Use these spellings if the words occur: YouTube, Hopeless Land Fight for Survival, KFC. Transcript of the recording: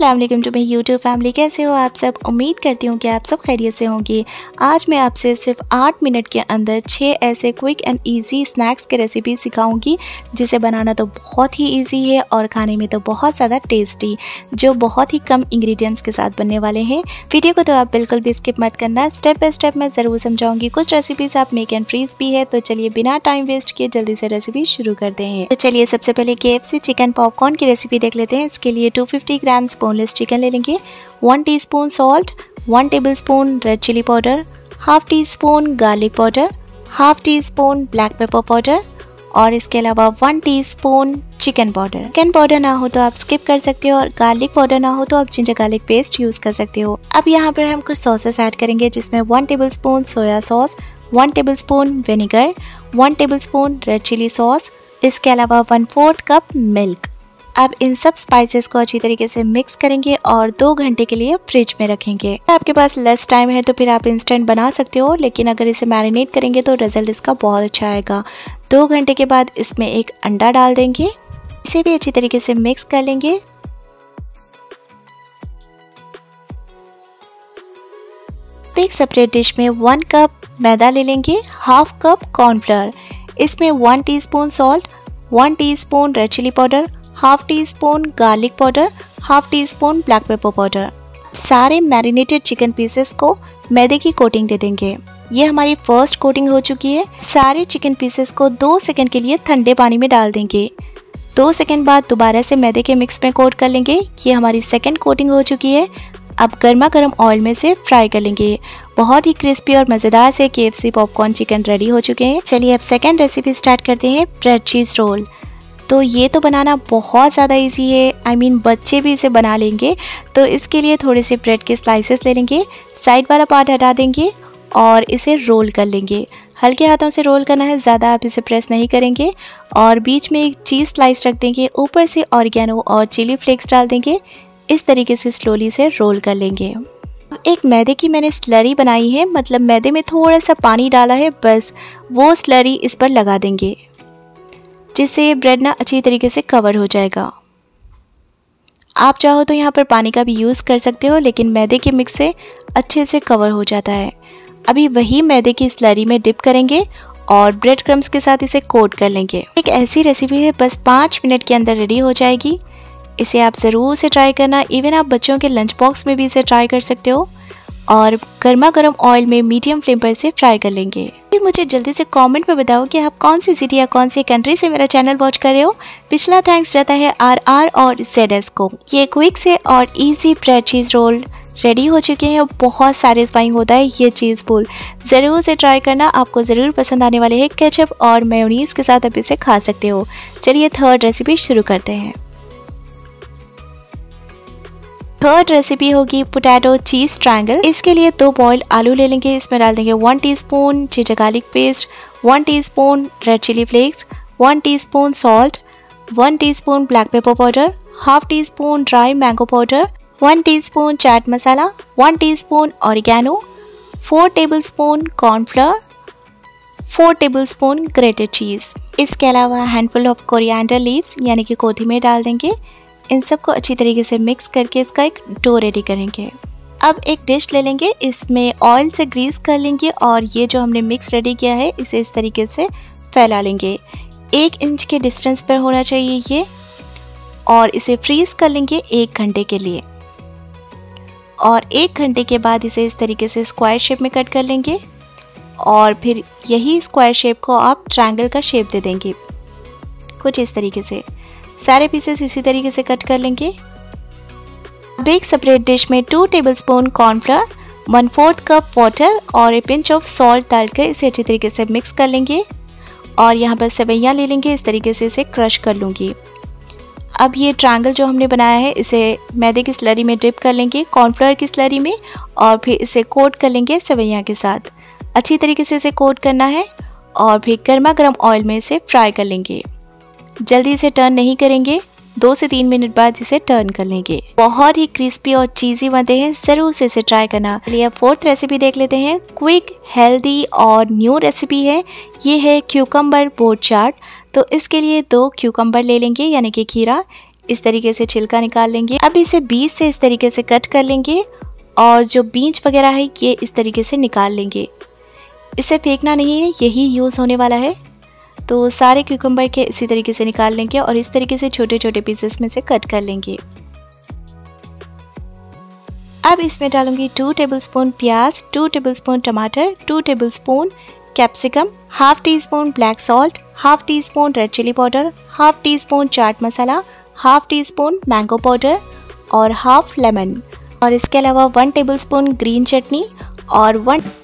अस्सलाम वालेकुम to my YouTube family. कैसे हो आप सब? उम्मीद करती हूँ कि आप सब खैरियत से होंगी। आज मैं आपसे सिर्फ 8 मिनट के अंदर 6 ऐसे क्विक एंड इजी स्नैक्स की रेसिपी सिखाऊंगी जिसे बनाना तो बहुत ही इजी है और खाने में तो बहुत ज़्यादा टेस्टी, जो बहुत ही कम इंग्रेडिएंट्स के साथ बनने वाले हैं। वीडियो को तो आप बिल्कुल भी स्किप मत करना, स्टेप बाय स्टेप मैं ज़रूर समझाऊँगी। कुछ रेसिपीज़ आप मेक एंड फ्रीज भी है, तो चलिए बिना टाइम वेस्ट किए जल्दी से रेसिपी शुरू करते हैं। तो चलिए सबसे पहले KFC चिकन पॉपकॉर्न की रेसिपी देख लेते हैं। इसके लिए 250 ग्राम्स बोनलेस चिकन ले लेंगे, 1 teaspoon salt, 1 tablespoon red chilli powder, half teaspoon garlic powder, half teaspoon black pepper powder और इसके अलावा 1 teaspoon chicken powder. Chicken powder ना हो तो आप स्किप कर सकते हो और गार्लिक पाउडर ना हो तो आप जिंजर गार्लिक पेस्ट यूज़ कर सकते हो। अब यहाँ पर हम कुछ सॉसेस ऐड करेंगे जिसमें 1 tablespoon soya sauce, 1 tablespoon vinegar, 1 tablespoon red chilli sauce, इसके अलावा 1/4 कप मिल्क। अब इन सब स्पाइसेस को अच्छी तरीके से मिक्स करेंगे और 2 घंटे के लिए फ्रिज में रखेंगे। आपके पास लेस टाइम है तो फिर आप इंस्टेंट बना सकते हो, लेकिन अगर इसे मैरिनेट करेंगे तो रिजल्ट इसका बहुत अच्छा आएगा। 2 घंटे के बाद इसमें एक अंडा डाल देंगे, इसे भी अच्छी तरीके से मिक्स कर लेंगे। एक सेपरेट डिश में 1 कप मैदा ले लेंगे, हाफ कप कॉर्नफ्लोर, इसमें 1 teaspoon salt, 1 teaspoon red chilli powder, half teaspoon garlic powder, half teaspoon black pepper powder. सारे मैरिनेटेड चिकन पीसेस को मैदे की कोटिंग दे देंगे। ये हमारी फर्स्ट कोटिंग हो चुकी है। सारे चिकन पीसेस को 2 सेकंड के लिए ठंडे पानी में डाल देंगे। 2 सेकंड बाद दोबारा से मैदे के मिक्स में कोट कर लेंगे। ये हमारी सेकंड कोटिंग हो चुकी है। अब गर्मा गर्म ऑयल में से फ्राई कर लेंगे। बहुत ही क्रिस्पी और मज़ेदार से KFC पॉपकॉर्न चिकन रेडी हो चुके हैं। चलिए अब सेकंड रेसिपी स्टार्ट करते हैं, ब्रेड चीज़ रोल। तो ये तो बनाना बहुत ज़्यादा इजी है, I mean, बच्चे भी इसे बना लेंगे। तो इसके लिए थोड़े से ब्रेड के स्लाइसेस ले लेंगे, साइड वाला पार्ट हटा देंगे और इसे रोल कर लेंगे। हल्के हाथों से रोल करना है, ज़्यादा आप इसे प्रेस नहीं करेंगे। और बीच में एक चीज़ स्लाइस रख देंगे, ऊपर से ऑरिगेनो और चिली फ्लेक्स डाल देंगे। इस तरीके से स्लोली से रोल कर लेंगे। एक मैदे की मैंने स्लरी बनाई है, मतलब मैदे में थोड़ा सा पानी डाला है, बस वो स्लरी इस पर लगा देंगे जिससे ये ब्रेड ना अच्छी तरीके से कवर हो जाएगा। आप चाहो तो यहाँ पर पानी का भी यूज़ कर सकते हो, लेकिन मैदे के मिक्स से अच्छे से कवर हो जाता है। अभी वही मैदे की स्लरी में डिप करेंगे और ब्रेड क्रम्स के साथ इसे कोट कर लेंगे। एक ऐसी रेसिपी है बस 5 मिनट के अंदर रेडी हो जाएगी। इसे आप ज़रूर से ट्राई करना, इवन आप बच्चों के लंच बॉक्स में भी इसे ट्राई कर सकते हो। और गर्मा गर्म ऑयल में मीडियम फ्लेम पर इसे फ्राई कर लेंगे। मुझे जल्दी से कमेंट में बताओ कि आप कौन सी सिटी या कौन सी कंट्री से मेरा चैनल वॉच कर रहे हो। पिछला थैंक्स जाता है RR और ZS को। ये क्विक से और easy bread cheese roll ready हो चुके हैं और बहुत सैटिस्फाइंग होता है ये चीज़ बोल। ज़रूर से ट्राई करना, आपको ज़रूर पसंद आने वाले हैं। केचप और मेयोनीज़ के साथ आप इसे खा सकते हो। चलिए थर्ड रेसिपी शुरू करते हैं। थर्ड रेसिपी होगी पोटैटो चीज़ ट्रायंगल। इसके लिए 2 बॉइल्ड आलू ले लेंगे, इसमें डाल देंगे 1 teaspoon ginger garlic paste, 1 teaspoon red chilli flakes, 1 teaspoon salt, 1 teaspoon black pepper powder, half teaspoon dry mango powder, 1 teaspoon chaat masala, 1 teaspoon oregano, 4 tablespoon cornflour, 4 tablespoon grated cheese. इसके अलावा हैंडफुल ऑफ कोरिएंडर लीव्स यानी कि कोथिंबीर डाल देंगे। इन सबको अच्छी तरीके से मिक्स करके इसका एक डो रेडी करेंगे। अब एक डिश ले लेंगे, इसमें ऑयल से ग्रीस कर लेंगे और ये जो हमने मिक्स रेडी किया है इसे इस तरीके से फैला लेंगे। 1 इंच के डिस्टेंस पर होना चाहिए ये, और इसे फ्रीज़ कर लेंगे 1 घंटे के लिए। और 1 घंटे के बाद इसे इस तरीके से स्क्वायर शेप में कट कर लेंगे और फिर यही स्क्वायर शेप को आप ट्रायंगल का शेप दे देंगे, कुछ इस तरीके से। सारे पीसेस इसी तरीके से कट कर लेंगे। अब एक सेपरेट डिश में 2 टेबलस्पून कॉर्नफ्लोर, 1/4 कप वाटर और ए पिंच ऑफ सॉल्ट डालकर इसे अच्छी तरीके से मिक्स कर लेंगे। और यहाँ पर सेवैयाँ ले लेंगे, इस तरीके से इसे क्रश कर लूँगी। अब ये ट्रायंगल जो हमने बनाया है इसे मैदे की स्लरी में डिप कर लेंगे, कॉर्नफ्लोर की स्लरी में, और फिर इसे कोट कर लेंगे सेवैयाँ के साथ। अच्छी तरीके से इसे कोट करना है और फिर गर्मा गर्म ऑयल में इसे फ्राई कर लेंगे। जल्दी इसे टर्न नहीं करेंगे, 2 से 3 मिनट बाद इसे टर्न कर लेंगे। बहुत ही क्रिस्पी और चीज़ी बनते हैं, ज़रूर से इसे ट्राई करना। चलिए अब 4th रेसिपी देख लेते हैं। क्विक, हेल्दी और न्यू रेसिपी है। ये है क्यूकम्बर बोट चाट। तो इसके लिए 2 क्यूकम्बर ले लेंगे यानी कि खीरा। इस तरीके से छिलका निकाल लेंगे। अब इसे बीच से इस तरीके से कट कर लेंगे और जो बीज वगैरह है ये इस तरीके से निकाल लेंगे। इसे फेंकना नहीं है, यही यूज़ होने वाला है। तो सारे क्यूकम्बर के इसी तरीके से निकाल लेंगे और इस तरीके से छोटे छोटे पीसेस में से कट कर लेंगे। अब इसमें डालूंगी 2 टेबलस्पून प्याज, 2 टेबलस्पून टमाटर, 2 tablespoon capsicum, half teaspoon black salt, half teaspoon red chilli powder, half teaspoon chaat masala, half teaspoon mango powder और हाफ लेमन, और इसके अलावा 1 टेबलस्पून ग्रीन चटनी और 1